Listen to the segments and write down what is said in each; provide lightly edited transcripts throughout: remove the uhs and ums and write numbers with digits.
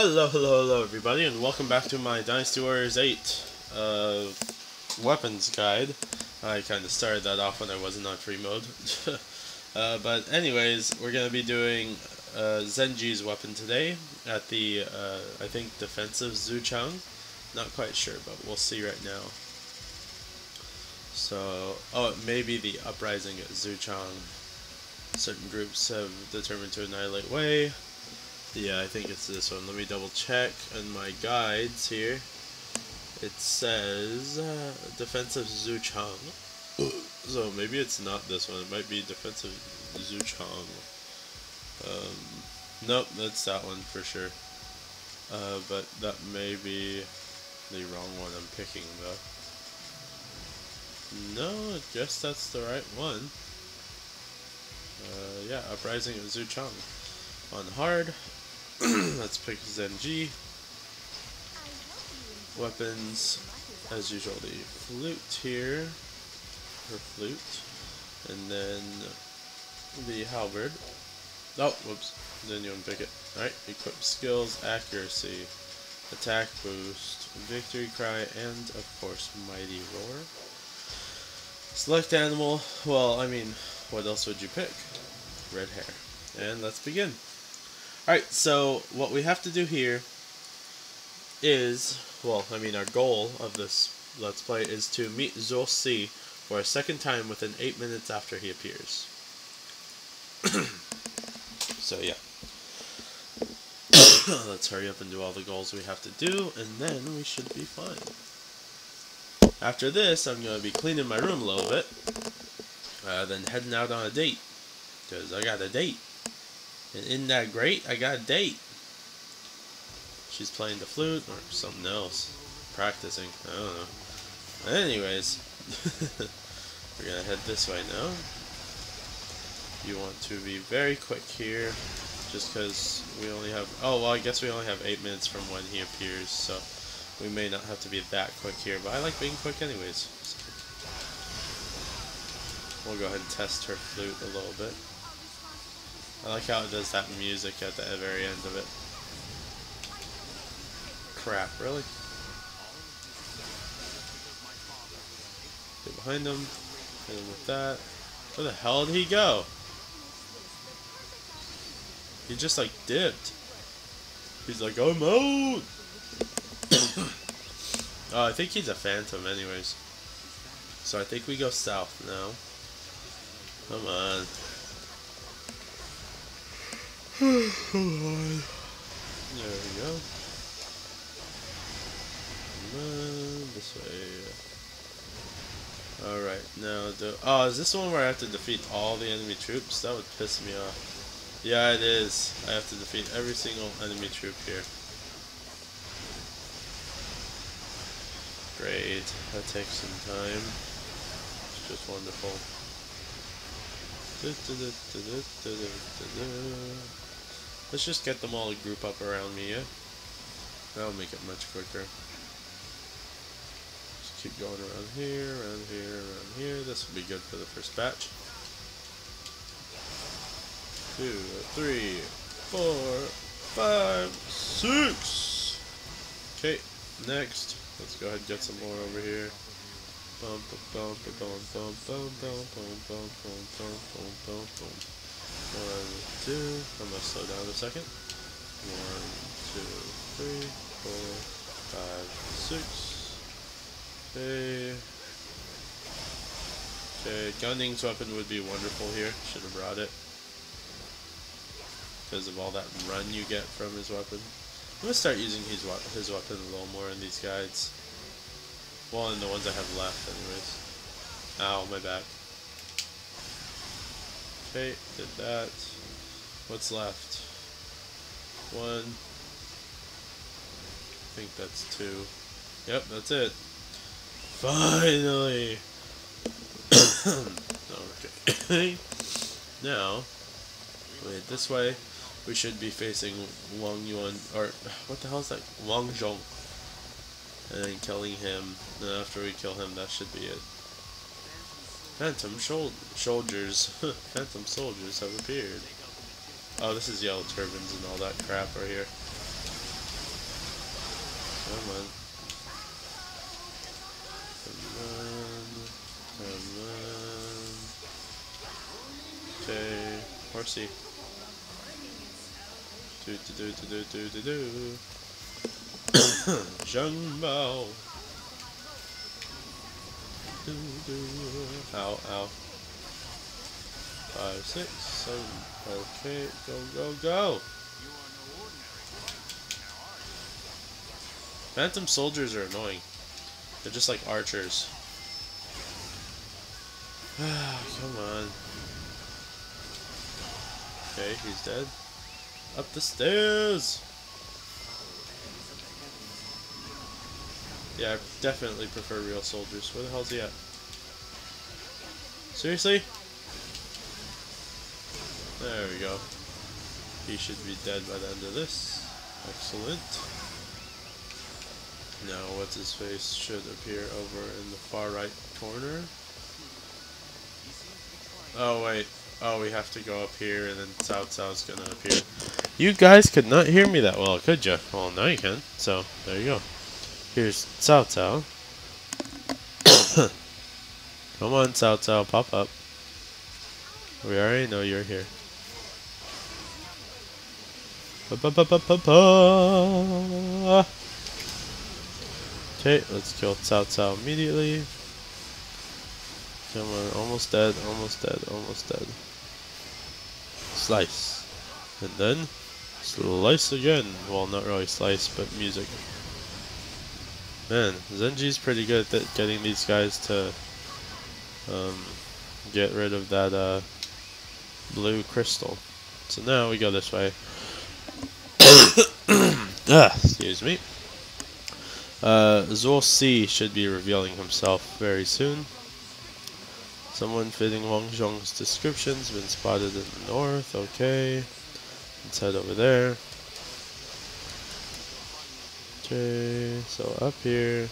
Hello everybody, and welcome back to my Dynasty Warriors 8 weapons guide. I kind of started that off when I wasn't on free mode. But anyways, we're going to be doing Zhenji's weapon today at the, I think, defensive Zuchang. Not quite sure, but we'll see right now. So, oh, it may be the uprising at Zuchang. Certain groups have determined to annihilate Wei. Yeah, I think it's this one. Let me double check on my guides here. It says defensive Zuchang. So maybe it's not this one. It might be defensive Zuchang. Nope, that's that one for sure. But that may be the wrong one I'm picking though. No, I guess that's the right one. Yeah, uprising of Zuchang on hard. Let's pick Zhenji. Weapons, as usual, the flute here, her flute, and then the halberd. Oh, whoops, didn't even pick it. Alright, equip skills, accuracy, attack boost, victory cry, and of course, mighty roar. Select animal, well, I mean, what else would you pick? Red hair. And let's begin. Alright, so what we have to do here is, well, I mean our goal of this Let's Play is to meet Zhuo Si for a second time within 8 minutes after he appears. So yeah. Let's hurry up and do all the goals we have to do, and then we should be fine. After this, I'm going to be cleaning my room a little bit, then heading out on a date, because I got a date. And isn't that great? I got a date. She's playing the flute or something else. Practicing. I don't know. Anyways. We're going to head this way now. You want to be very quick here. Just because we only have... Oh, well, I guess we only have 8 minutes from when he appears. So we may not have to be that quick here. But I like being quick anyways. So we'll go ahead and test her flute a little bit. I like how it does that music at the very end of it. Crap, really? Get behind him. Hit him with that. Where the hell did he go? He just like dipped. He's like, I'm out! Oh, I think he's a phantom anyways. So I think we go south now. Come on. There we go. This way. Alright, now do... Oh, is this one where I have to defeat all the enemy troops? That would piss me off. Yeah, it is. I have to defeat every single enemy troop here. Great. That takes some time. It's just wonderful. Let's just get them all to group up around me, yeah? That'll make it much quicker. Just keep going around here, around here, around here. This will be good for the first batch. 2, 3, 4, 5, 6! Okay, next. Let's go ahead and get some more over here. Bum, bum, bum, bum, bum, bum, bum, bum, bum, bum, bum, bum, bum. 1, 2, I'm gonna slow down a second. 1, 2, 3, 4, 5, 6. Okay. Okay, Gan Ning's weapon would be wonderful here. Should have brought it. Because of all that run you get from his weapon. I'm gonna start using his weapon a little more in these guides. Well, and the ones I have left, anyways. Ow, my back. Okay, did that. What's left? 1. I think that's 2. Yep, that's it. Finally! Okay. Now, wait, this way, we should be facing Wang Yuan, or what the hell is that? Wang Zhong. And then killing him, and after we kill him, that should be it. Phantom soldiers, phantom soldiers have appeared. Oh, this is yellow turbans and all that crap right here. Come on. Come on. Okay, horsey. Do. Zhang Bao. Ow. 5, 6, 7. Okay, go. Phantom soldiers are annoying. They're just like archers. Come on. Okay, he's dead. Up the stairs! Yeah, I definitely prefer real soldiers. Where the hell's he at? Seriously? There we go. He should be dead by the end of this. Excellent. Now, what's-his-face should appear over in the far right corner. Oh, wait. Oh, we have to go up here, and then Cao Cao's gonna appear. You guys could not hear me that well, could ya? Well, now you can. So, there you go. Here's Cao Cao. Come on, Cao Cao, pop up. We already know you're here. Okay, let's kill Cao Cao immediately. Come on, almost dead. Slice. And then slice again. Well, not really slice, but music. Man, Zenji's pretty good at getting these guys to get rid of that blue crystal. So now we go this way. Excuse me. Zhuo Si should be revealing himself very soon. Someone fitting Huang Zhong's description's been spotted in the north. Okay, let's head over there. Okay, so up here,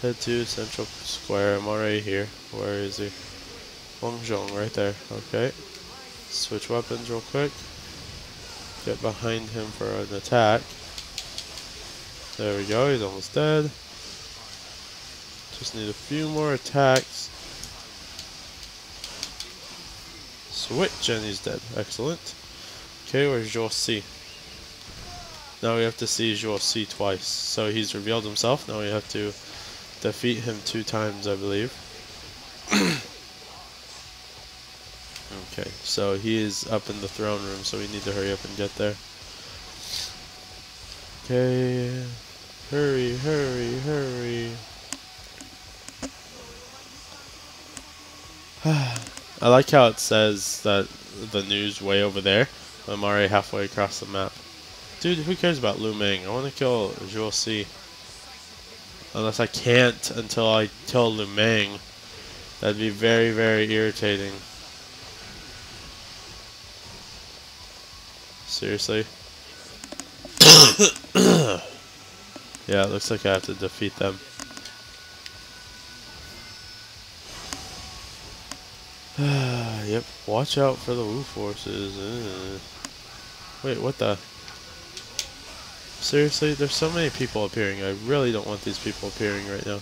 head to Central Square. I'm already here. Where is he? Wang Zhong, right there. Okay, switch weapons real quick. Get behind him for an attack. There we go. He's almost dead. Just need a few more attacks. Switch, and he's dead. Excellent. Okay, where's Zhuo Si? Now we have to see Zhuo Si twice. So he's revealed himself. Now we have to defeat him 2 times, I believe. Okay, so he is up in the throne room, so we need to hurry up and get there. Okay, hurry. I like how it says that the news way over there. I'm already halfway across the map. Dude, who cares about Lu Meng? I want to kill Zhuo Si. Unless I can't until I kill Lu Meng. That'd be very, very irritating. Seriously? Yeah, it looks like I have to defeat them. Yep, watch out for the Wu forces. Wait, what the... Seriously, there's so many people appearing. I really don't want these people appearing right now.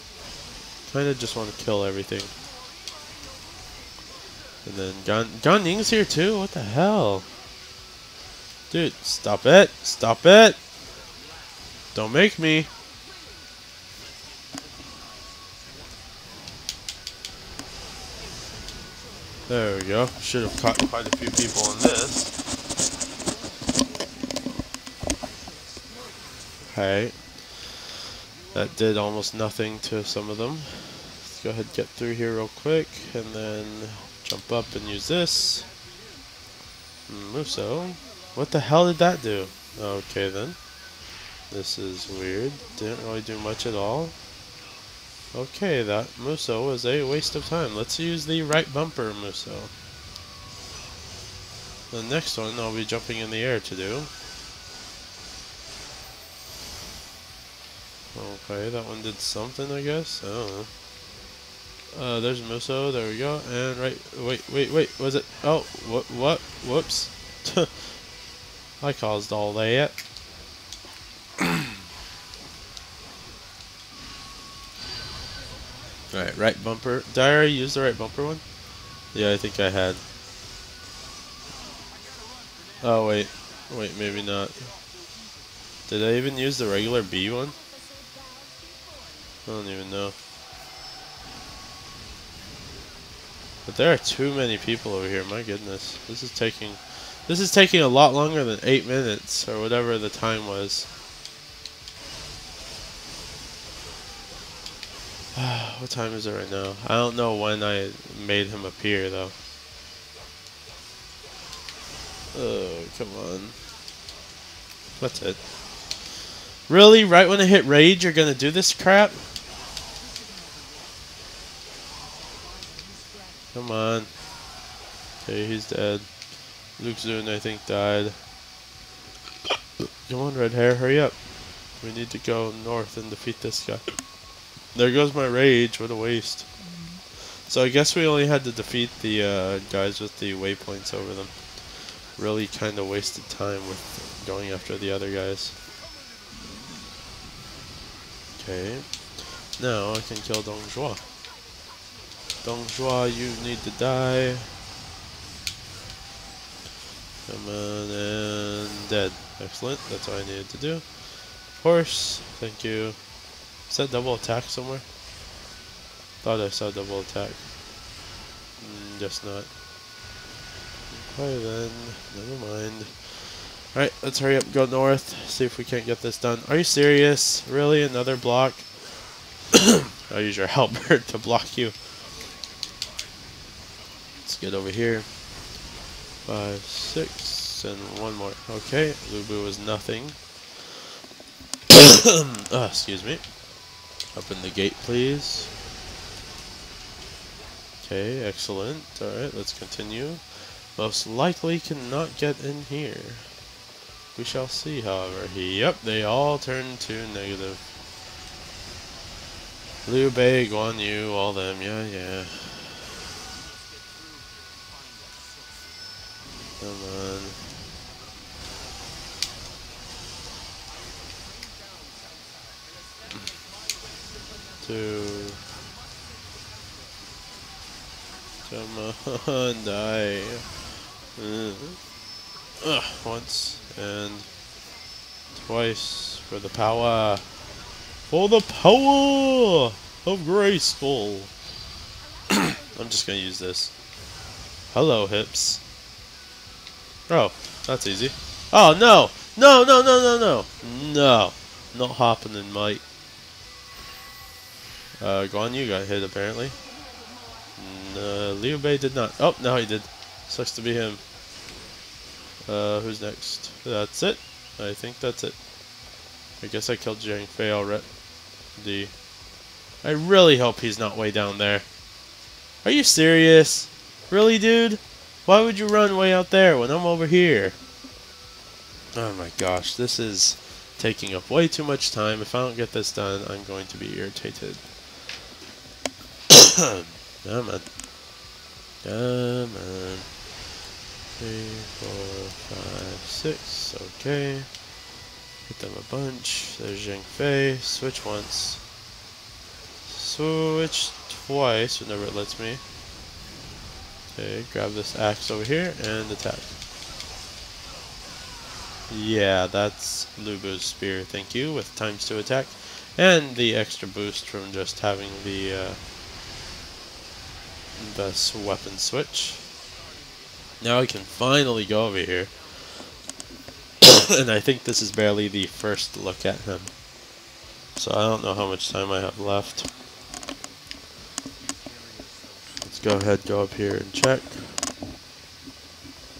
Kinda just want to kill everything. And then Gan Ning's here too? What the hell? Dude, stop it! Stop it! Don't make me! There we go. Should have caught quite a few people in this. Okay, that did almost nothing to some of them. Let's go ahead and get through here real quick, and then jump up and use this. Musou. What the hell did that do? Okay then. This is weird. Didn't really do much at all. Okay, that Musou was a waste of time. Let's use the right bumper Musou. The next one I'll be jumping in the air to do. Okay, that one did something, I guess. I don't know. There's Musou. There we go. And right. Wait. Was it? Oh, what? Whoops. I caused all that. Alright, right bumper. Did I already use the right bumper one? Yeah, I think I had. Oh, wait. Wait, maybe not. Did I even use the regular B one? I don't even know. But there are too many people over here, my goodness. This is taking a lot longer than 8 minutes or whatever the time was. What time is it right now? I don't know when I made him appear though. Oh, come on. That's it. Really? Right when I hit rage, you're gonna do this crap? Come on. Okay, he's dead. Luke Zun, I think, died. Come on, red hair, hurry up. We need to go north and defeat this guy. There goes my rage, what a waste. So I guess we only had to defeat the guys with the waypoints over them. Really kind of wasted time with going after the other guys. Okay. Now I can kill Dong Zhuo. Dong Zhuo, you need to die. Come on, and dead. Excellent, that's all I needed to do. Horse, thank you. Is that double attack somewhere? Thought I saw double attack. Guess not. Alright then, never mind. Alright, let's hurry up, go north, see if we can't get this done. Are you serious? Really? Another block? I'll use your helper to block you. Let's get over here. 5, 6, and one more. Okay, Lu Bu was nothing. Excuse me. Open the gate, please. Okay, excellent. Alright, let's continue. Most likely cannot get in here. We shall see, however. Yep, they all turn to negative. Liu Bei, Guan Yu, all them. Yeah, yeah. Come on. Two. Come on, die. Once and twice for the power. For the power of graceful. I'm just gonna use this. Hello, hips. Oh, that's easy. Oh, no! No, no, no, no, no! No. Not happening, mate. Guan Yu got hit, apparently. Liu Bei did not. Oh, now he did. Sucks to be him. Who's next? That's it. I think that's it. I guess I killed Zhang Fei already. I really hope he's not way down there. Are you serious? Really, dude? Why would you run way out there when I'm over here? Oh my gosh, this is taking up way too much time. If I don't get this done, I'm going to be irritated. Come on. Come on. 3, 4, 5, 6. Okay. Hit them a bunch. There's Zhang Fei. Switch once. Switch twice whenever it lets me. Okay, grab this axe over here and attack. Yeah, that's Lu Bu's spear, thank you, with ×2 attack. And the extra boost from just having the weapon switch. Now I can finally go over here. And I think this is barely the first look at him. So I don't know how much time I have left. Go ahead, go up here and check.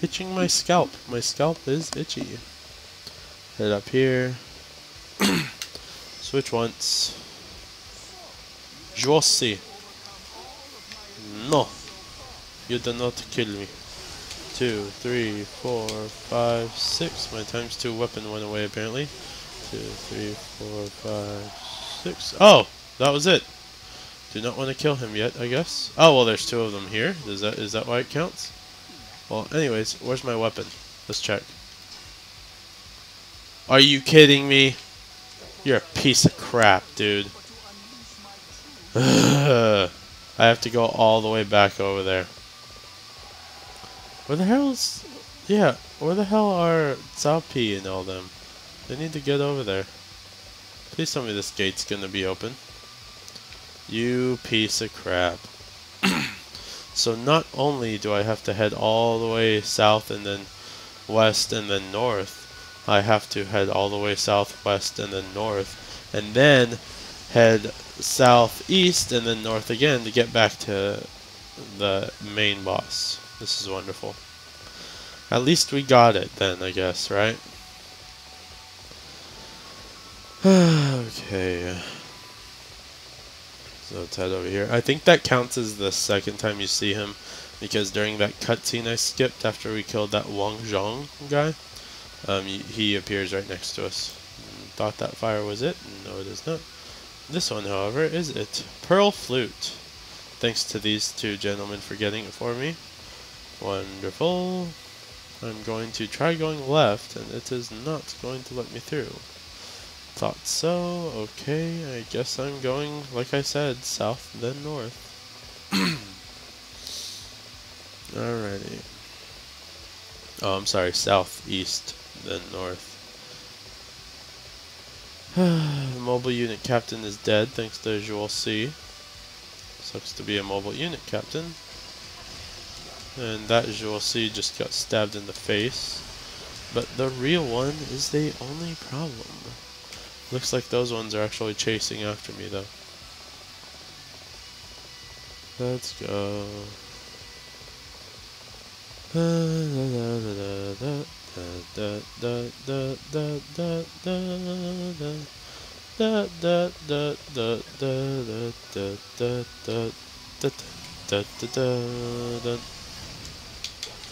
Itching my scalp. My scalp is itchy. Head up here. Switch once. Jossi. No. You do not kill me. 2, 3, 4, 5, 6. My ×2 weapon went away apparently. 2, 3, 4, 5, 6. Oh! That was it. Do not want to kill him yet, I guess. Oh, well, there's two of them here. Is that why it counts? Well, anyways, where's my weapon? Let's check. Are you kidding me? You're a piece of crap, dude. Ugh. I have to go all the way back over there. Where the hell's... Yeah, where the hell are Cao Pi and all them? They need to get over there. Please tell me this gate's gonna be open. You piece of crap. So not only do I have to head all the way south and then west and then north, I have to head all the way southwest and then north, and then head southeast and then north again to get back to the main boss. This is wonderful. At least we got it then, I guess, right? Okay. So let's head over here. I think that counts as the second time you see him, because during that cutscene I skipped after we killed that Wang Zhong guy, he appears right next to us. Thought that fire was it? No, it is not. This one, however, is it. Pearl Flute. Thanks to these two gentlemen for getting it for me. Wonderful. I'm going to try going left, and it is not going to let me through. Thought so. Okay, I guess I'm going, like I said, south then north. Alrighty. Oh, I'm sorry, southeast then north. Mobile unit captain is dead, thanks to Zhuo C. Sucks to be a mobile unit captain. And that Zhuo C just got stabbed in the face. But the real one is the only problem. Looks like those ones are actually chasing after me, though. Let's go.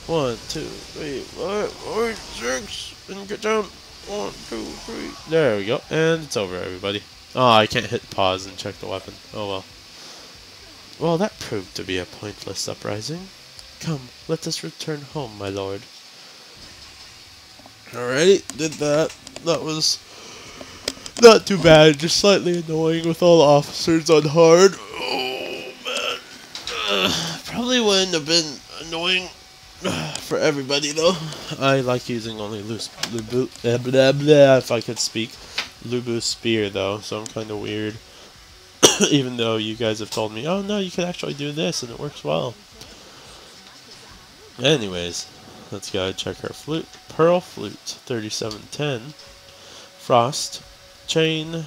One, two, three, 4, 5, 6, and get down. 1, 2, 3. There we go. And it's over, everybody. Oh, I can't hit pause and check the weapon. Oh, well. Well, that proved to be a pointless uprising. Come, let us return home, my lord. Alrighty, did that. That was not too bad. Just slightly annoying with all officers on hard. Oh, man. Probably wouldn't have been annoying for everybody, though. I like using only Lu Bu, if I could speak, Lu Bu spear, though, so I'm kind of weird. Even though you guys have told me, oh no, you can actually do this and it works well. Anyways, let's go check her flute. Pearl Flute, 3710. Frost, Chain,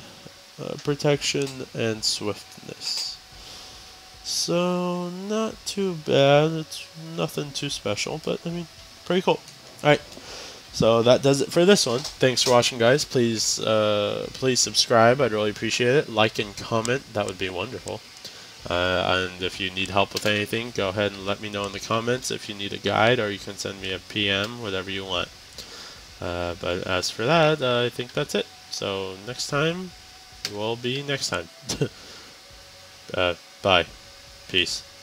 Protection, and Swiftness. So, not too bad. It's nothing too special, but, I mean, pretty cool. Alright, so that does it for this one. Thanks for watching, guys. Please, please subscribe. I'd really appreciate it. Like and comment. That would be wonderful. And if you need help with anything, go ahead and let me know in the comments. If you need a guide, or you can send me a PM, whatever you want. But as for that, I think that's it. So, next time will be next time. Bye. Peace.